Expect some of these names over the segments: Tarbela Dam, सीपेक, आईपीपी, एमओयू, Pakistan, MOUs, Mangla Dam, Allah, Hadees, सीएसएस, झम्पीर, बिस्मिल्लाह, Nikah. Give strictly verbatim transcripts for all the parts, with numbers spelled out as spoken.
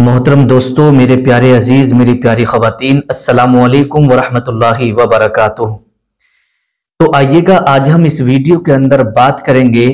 मोहतरम दोस्तों, मेरे प्यारे अजीज, मेरी प्यारी ख़वातीन, अस्सलामु अलैकुम वरहमतुल्लाहि वबरकातुहू। तो आइएगा, आज हम इस वीडियो के अंदर बात करेंगे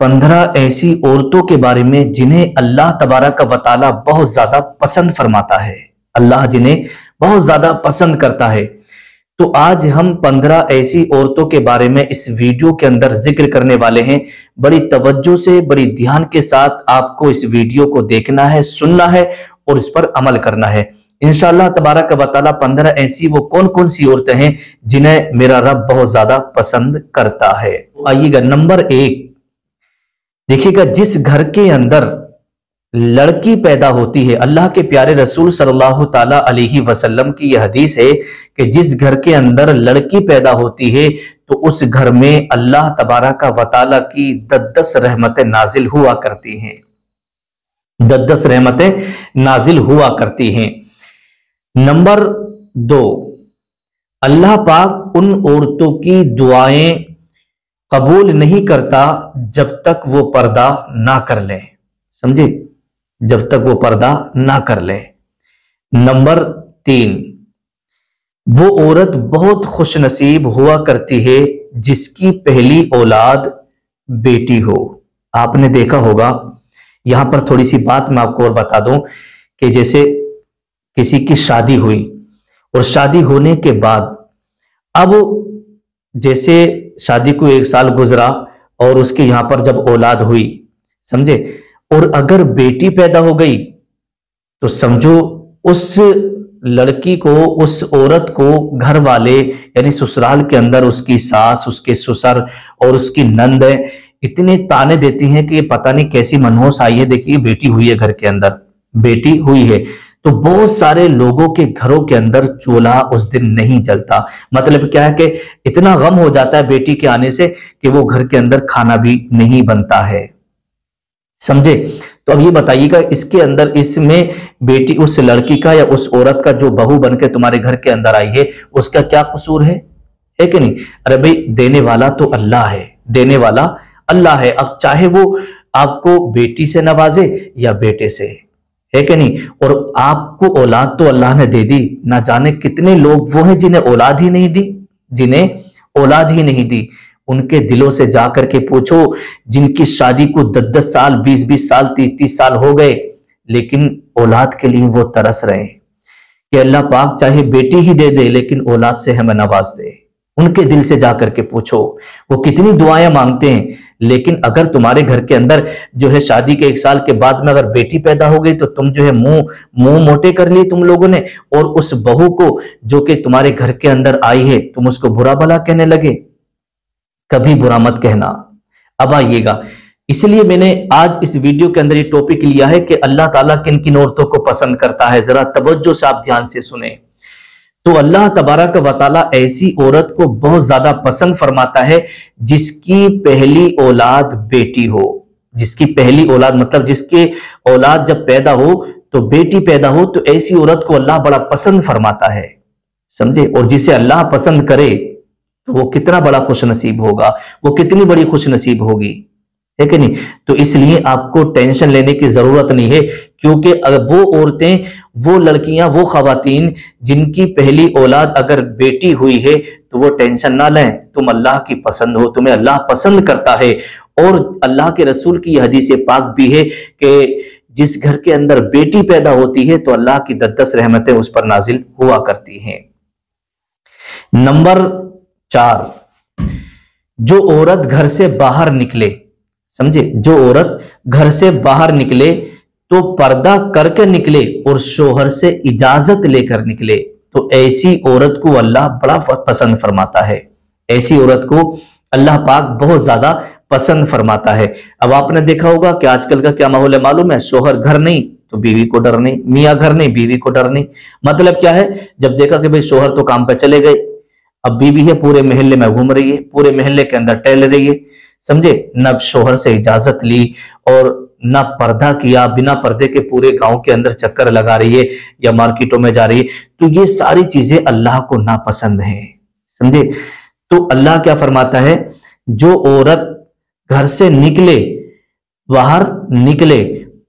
पंद्रह ऐसी औरतों के बारे में जिन्हें अल्लाह तबारक व तआला बहुत ज्यादा पसंद फरमाता है, अल्लाह जिन्हें बहुत ज्यादा पसंद करता है। तो आज हम पंद्रह ऐसी औरतों के बारे में इस वीडियो के अंदर जिक्र करने वाले हैं। बड़ी तवज्जो से, बड़ी ध्यान के साथ आपको इस वीडियो को देखना है, सुनना है और इस पर अमल करना है। इंशाअल्लाह तबारक व तआला पंद्रह ऐसी वो कौन कौन सी औरतें हैं जिन्हें मेरा रब बहुत ज्यादा पसंद करता है। तो आइएगा, नंबर एक, देखिएगा, जिस घर के अंदर लड़की पैदा होती है, अल्लाह के प्यारे रसूल सल्लल्लाहु ताला अलैहि वसल्लम की यह हदीस है कि जिस घर के अंदर लड़की पैदा होती है तो उस घर में अल्लाह तबारक व तआला की दस दस रहमतें नाजिल हुआ करती हैं, दस दस रहमतें नाजिल हुआ करती हैं। नंबर दो, अल्लाह पाक उन औरतों की दुआएं कबूल नहीं करता जब तक वो पर्दा ना कर लें, समझे, जब तक वो पर्दा ना कर ले। नंबर तीन, वो औरत बहुत खुशनसीब हुआ करती है जिसकी पहली औलाद बेटी हो। आपने देखा होगा, यहां पर थोड़ी सी बात मैं आपको और बता दूं कि जैसे किसी की शादी हुई और शादी होने के बाद अब जैसे शादी को एक साल गुजरा और उसके यहां पर जब औलाद हुई, समझे, और अगर बेटी पैदा हो गई तो समझो उस लड़की को, उस औरत को घर वाले यानी ससुराल के अंदर उसकी सास, उसके ससुर और उसकी नंद इतने ताने देती हैं कि पता नहीं कैसी मनहोस आई है, देखिए बेटी हुई है, घर के अंदर बेटी हुई है। तो बहुत सारे लोगों के घरों के अंदर चूल्हा उस दिन नहीं जलता। मतलब क्या है कि इतना गम हो जाता है बेटी के आने से कि वो घर के अंदर खाना भी नहीं बनता है, समझे। तो अब ये बताइएगा, इसके अंदर इसमें बेटी, उस लड़की का या उस औरत का जो बहू बनके तुम्हारे घर के अंदर आई है, उसका क्या कसूर है, है कि नहीं। अरे भाई, देने वाला तो अल्लाह है, देने वाला अल्लाह है। अब चाहे वो आपको बेटी से नवाजे या बेटे से, है कि नहीं, और आपको औलाद तो अल्लाह ने दे दी। ना जाने कितने लोग वो हैं जिन्हें औलाद ही नहीं दी, जिन्हें औलाद ही नहीं दी। उनके दिलों से जाकर के पूछो जिनकी शादी को दस दस साल, बीस बीस साल, तीस तीस साल हो गए, लेकिन औलाद के लिए वो तरस रहे कि अल्लाह पाक चाहे बेटी ही दे दे लेकिन औलाद से हमें नवाज दे। उनके दिल से जाकर के पूछो, वो कितनी दुआएं मांगते हैं। लेकिन अगर तुम्हारे घर के अंदर जो है शादी के एक साल के बाद में अगर बेटी पैदा हो गई तो तुम जो है मुंह मुंह मोटे कर लिए तुम लोगों ने, और उस बहू को जो कि तुम्हारे घर के अंदर आई है तुम उसको बुरा भला कहने लगे। कभी बुरा मत कहना। अब आइएगा, इसलिए मैंने आज इस वीडियो के अंदर ये टॉपिक लिया है कि अल्लाह ताला किन किन औरतों को पसंद करता है। जरा तवज्जो से आप ध्यान से सुने। तो अल्लाह तबारक व तआला ऐसी औरत को बहुत ज्यादा पसंद फरमाता है जिसकी पहली औलाद बेटी हो, जिसकी पहली औलाद मतलब जिसके औलाद जब पैदा हो तो बेटी पैदा हो, तो ऐसी औरत को अल्लाह बड़ा पसंद फरमाता है, समझे। और जिसे अल्लाह पसंद करे तो वो कितना बड़ा खुश नसीब होगा, वो कितनी बड़ी खुश नसीब होगी, है कि नहीं। तो इसलिए आपको टेंशन लेने की जरूरत नहीं है, क्योंकि वो औरतें, वो लड़कियां, वो खवातीन जिनकी पहली औलाद अगर बेटी हुई है तो वो टेंशन ना लें। तुम अल्लाह की पसंद हो, तुम्हें अल्लाह पसंद करता है। और अल्लाह के रसूल की हदीस पाक भी है कि जिस घर के अंदर बेटी पैदा होती है तो अल्लाह की दस दस रहमतें उस पर नाजिल हुआ करती हैं। नंबर चार, जो औरत घर से बाहर निकले, समझे, जो औरत घर से बाहर निकले तो पर्दा करके निकले और शोहर से इजाजत लेकर निकले, तो ऐसी औरत को अल्लाह बड़ा पसंद फरमाता है। ऐसी औरत को अल्लाह पाक बहुत ज्यादा पसंद फरमाता है। अब आपने देखा होगा कि आजकल का क्या माहौल है, मालूम है, शोहर घर नहीं तो बीवी को डर नहीं, मियाँ घर नहीं बीवी को डर नहीं। मतलब क्या है, जब देखा कि भाई शोहर तो काम पर चले गए, अब बीवी है पूरे महल्ले में घूम रही है, पूरे महल्ले के अंदर टहल रही है, समझे, न शोहर से इजाजत ली और न पर्दा किया, बिना पर्दे के पूरे गांव के अंदर चक्कर लगा रही है या मार्केटों में जा रही है। तो ये सारी चीजें अल्लाह को नापसंद है, समझे। तो अल्लाह क्या फरमाता है, जो औरत घर से निकले, बाहर निकले,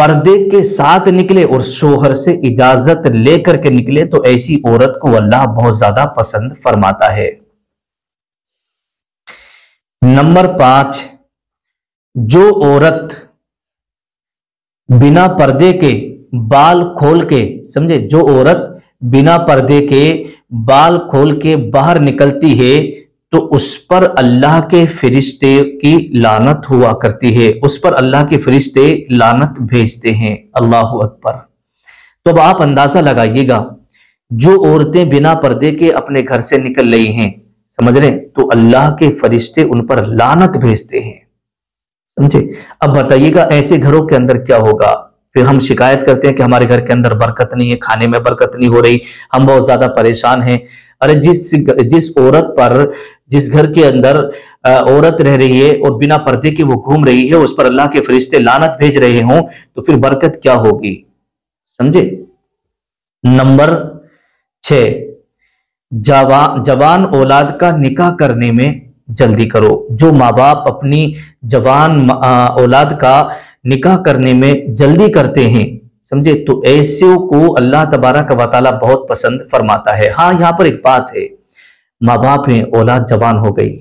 पर्दे के साथ निकले और शोहर से इजाजत लेकर के निकले तो ऐसी औरत को अल्लाह बहुत ज्यादा पसंद फरमाता है। नंबर पांच, जो औरत बिना पर्दे के बाल खोल के, समझे, जो औरत बिना पर्दे के बाल खोल के बाहर निकलती है तो उस पर अल्लाह के फरिश्ते की लानत हुआ करती है, उस पर अल्लाह के फरिश्ते लानत भेजते हैं। अल्लाह अकबर। तो अब आप अंदाजा लगाइएगा, जो औरतें बिना पर्दे के अपने घर से निकल रही हैं, समझ रहे, तो अल्लाह के फरिश्ते उन पर लानत भेजते हैं, समझे। अब बताइएगा ऐसे घरों के अंदर क्या होगा। फिर हम शिकायत करते हैं कि हमारे घर के अंदर बरकत नहीं है, खाने में बरकत नहीं हो रही, हम बहुत ज्यादा परेशान हैं। अरे जिस जिस औरत पर, जिस घर के अंदर औरत रह रही है और बिना पर्दे के वो घूम रही है, उस पर अल्लाह के फरिश्ते लानत भेज रहे हों तो फिर बरकत क्या होगी, समझे। नंबर छह, जवा जवान औलाद का निकाह करने में जल्दी करो। जो माँ बाप अपनी जवान औलाद का निकाह करने में जल्दी करते हैं, समझे, तो ऐसे को अल्लाह तबारक व तआला बहुत पसंद फरमाता है। हाँ, यहाँ पर एक बात है, माँ बाप हैं, औलाद जवान हो गई,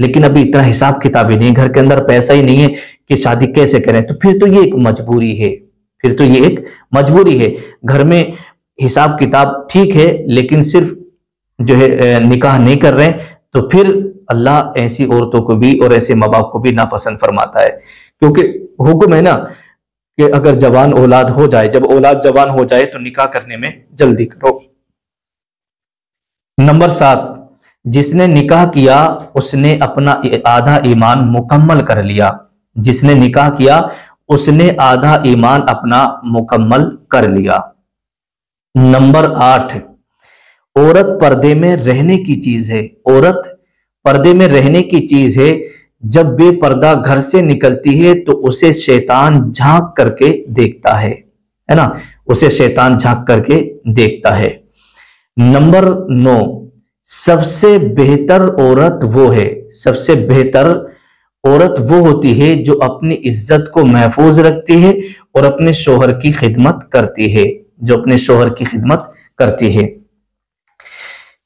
लेकिन अभी इतना हिसाब किताब ही नहीं, घर के अंदर पैसा ही नहीं है कि शादी कैसे करें, तो फिर तो ये एक मजबूरी है, फिर तो ये एक मजबूरी है। घर में हिसाब किताब ठीक है लेकिन सिर्फ जो है निकाह नहीं कर रहे, तो फिर अल्लाह ऐसी औरतों को भी और ऐसे माँ बाप को भी नापसंद फरमाता है। क्योंकि हुक्म है ना कि अगर जवान औलाद हो जाए, जब औलाद जवान हो जाए तो निकाह करने में जल्दी करो। नंबर सात, जिसने निकाह किया उसने अपना आधा ईमान मुकम्मल कर लिया। जिसने निकाह किया उसने आधा ईमान अपना मुकम्मल कर लिया। नंबर आठ, औरत पर्दे में रहने की चीज है। औरत पर्दे में रहने की चीज है। जब बेपर्दा घर से निकलती है तो उसे शैतान झांक करके देखता है, है ना, उसे शैतान झांक करके देखता है। नंबर नौ, सबसे बेहतर औरत वो है, सबसे बेहतर औरत वो होती है जो अपनी इज्जत को महफूज रखती है और अपने शोहर की खिदमत करती है, जो अपने शोहर की खिदमत करती है।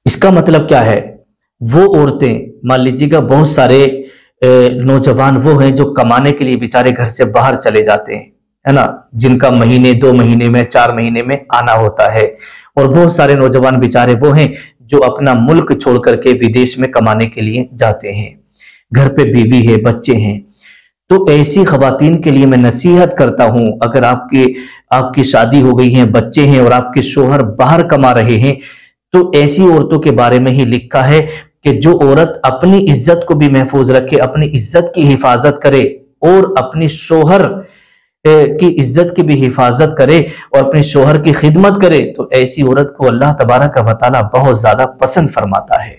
इसका मतलब क्या है, वो औरतें, मान लीजिएगा बहुत सारे नौजवान वो हैं जो कमाने के लिए बेचारे घर से बाहर चले जाते हैं, है ना, जिनका महीने, दो महीने में, चार महीने में आना होता है, और बहुत सारे नौजवान बेचारे वो हैं जो अपना मुल्क छोड़ करके विदेश में कमाने के लिए जाते हैं, घर पे बीवी है, बच्चे हैं। तो ऐसी खवातीन के लिए मैं नसीहत करता हूं, अगर आपके आपकी शादी हो गई है, बच्चे हैं और आपके शोहर बाहर कमा रहे हैं, तो ऐसी औरतों के बारे में ही लिखा है कि जो औरत अपनी इज्जत को भी महफूज रखे, अपनी इज्जत की हिफाजत करे और अपने शोहर की इज्जत की भी हिफाजत करे और अपने शोहर की खिदमत करे, तो ऐसी औरत को अल्लाह तबारक व तआला बहुत ज्यादा पसंद फरमाता है,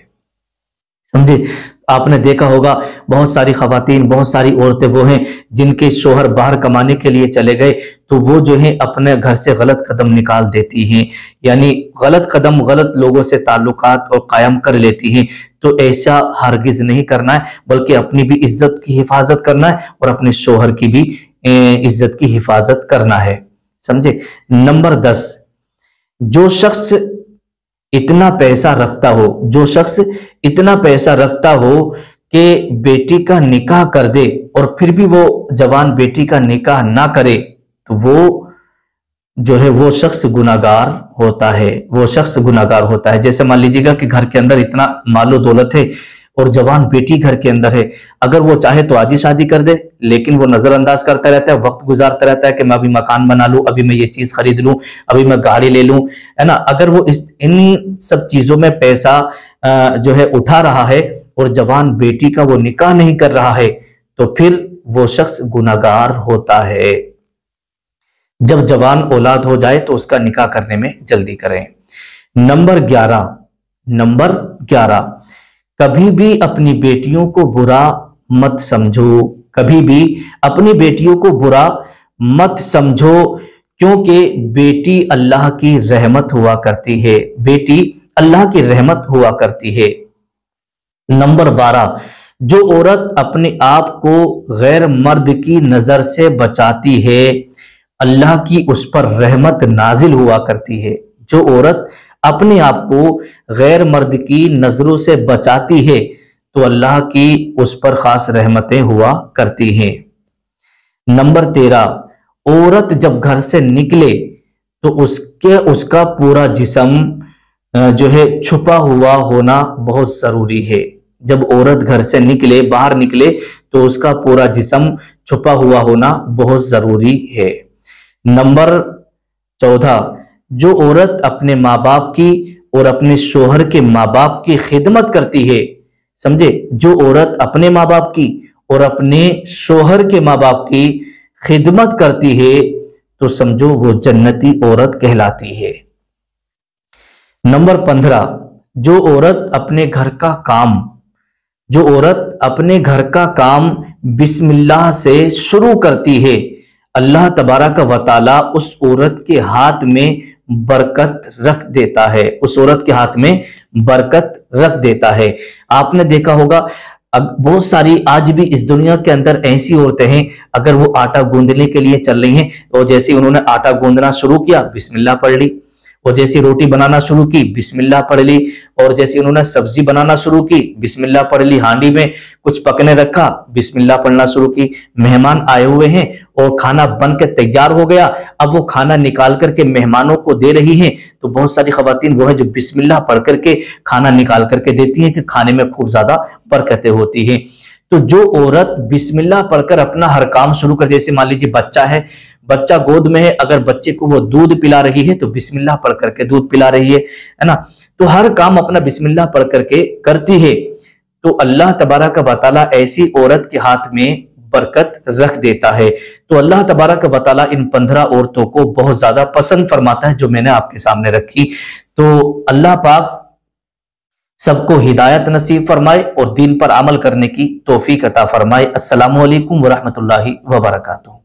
समझे। आपने देखा होगा बहुत सारी खवातीन, बहुत सारी औरतें वो हैं जिनके शोहर बाहर कमाने के लिए चले गए तो वो जो है अपने घर से गलत कदम निकाल देती हैं, यानी गलत कदम, गलत लोगों से ताल्लुकात और कायम कर लेती हैं। तो ऐसा हरगिज नहीं करना है, बल्कि अपनी भी इज्जत की हिफाजत करना है और अपने शोहर की भी इज्जत की हिफाजत करना है, समझे। नंबर दस, जो शख्स इतना पैसा रखता हो, जो शख्स इतना पैसा रखता हो कि बेटी का निकाह कर दे और फिर भी वो जवान बेटी का निकाह ना करे, तो वो जो है वो शख्स गुनाहगार होता है, वो शख्स गुनाहगार होता है। जैसे मान लीजिएगा कि घर के अंदर इतना मालो दौलत है और जवान बेटी घर के अंदर है, अगर वो चाहे तो आज ही शादी कर दे, लेकिन वो नजरअंदाज करता रहता है, वक्त गुजारता रहता है कि मैं अभी मकान बना लूं, अभी मैं ये चीज खरीद लूं, अभी मैं गाड़ी ले लूं, है ना। अगर वो इस इन सब चीजों में पैसा आ, जो है उठा रहा है और जवान बेटी का वो निकाह नहीं कर रहा है, तो फिर वो शख्स गुनाहगार होता है। जब जवान औलाद हो जाए तो उसका निकाह करने में जल्दी करें। नंबर ग्यारह, नंबर ग्यारह, कभी भी अपनी बेटियों को बुरा मत समझो, कभी भी अपनी बेटियों को बुरा मत समझो, क्योंकि बेटी अल्लाह की रहमत हुआ करती है, बेटी अल्लाह की रहमत हुआ करती है। नंबर बारह, जो औरत अपने आप को गैर मर्द की नजर से बचाती है, अल्लाह की उस पर रहमत नाजिल हुआ करती है। जो औरत अपने आप को गैर मर्द की नजरों से बचाती है तो अल्लाह की उस पर खास रहमतें हुआ करती हैं। नंबर तेरह, औरत जब घर से निकले तो उसके उसका पूरा जिस्म जो है छुपा हुआ होना बहुत ज़रूरी है। जब औरत घर से निकले, बाहर निकले, तो उसका पूरा जिस्म छुपा हुआ होना बहुत ज़रूरी है। नंबर चौदह, जो औरत अपने माँ बाप की और अपने शोहर के माँ बाप की खिदमत करती है, समझे, जो औरत अपने माँ बाप की और अपने शोहर के माँ बाप की खिदमत करती है तो समझो वो जन्नती औरत कहलाती है। नंबर पंद्रह, जो औरत अपने घर का काम जो औरत अपने घर का काम बिस्मिल्लाह से शुरू करती है, अल्लाह तबारक व तआला उस औरत के हाथ में बरकत रख देता है उस औरत के हाथ में बरकत रख देता है। आपने देखा होगा, अब बहुत सारी आज भी इस दुनिया के अंदर ऐसी औरतें हैं, अगर वो आटा गूंदने के लिए चल रही हैं और जैसे ही उन्होंने आटा गूंदना शुरू किया बिस्मिल्लाह पढ़ ली, और जैसे रोटी बनाना शुरू की बिस्मिल्लाह पढ़ ली, और जैसे उन्होंने सब्जी बनाना शुरू की बिस्मिल्लाह पढ़ ली, हांडी में कुछ पकने रखा बिस्मिल्लाह पढ़ना शुरू की, मेहमान आए हुए हैं और खाना बन के तैयार हो गया, अब वो खाना निकाल करके मेहमानों को दे रही हैं तो बहुत सारी खवातीन वो है जो बिस्मिल्लाह पढ़ करके खाना निकाल करके देती हैं कि खाने में खूब ज्यादा बरकतें होती हैं। तो जो औरत बिस्मिल्लाह पढ़कर अपना हर काम शुरू कर, जैसे मान लीजिए बच्चा है, बच्चा गोद में है, अगर बच्चे को वो दूध पिला रही है तो बिस्मिल्लाह पढ़ करके दूध पिला रही है, है ना, तो हर काम अपना बिस्मिल्लाह पढ़ करके करती है तो अल्लाह तबारक व तआला ऐसी औरत के हाथ में बरकत रख देता है। तो अल्लाह तबारक व तआला इन पंद्रह औरतों को बहुत ज्यादा पसंद फरमाता है जो मैंने आपके सामने रखी। तो अल्लाह पाक सबको हिदायत नसीब फरमाए और दीन पर अमल करने की तौफीक अता फरमाए। अस्सलामु अलैकुम व रहमतुल्लाहि व बरकातुहू।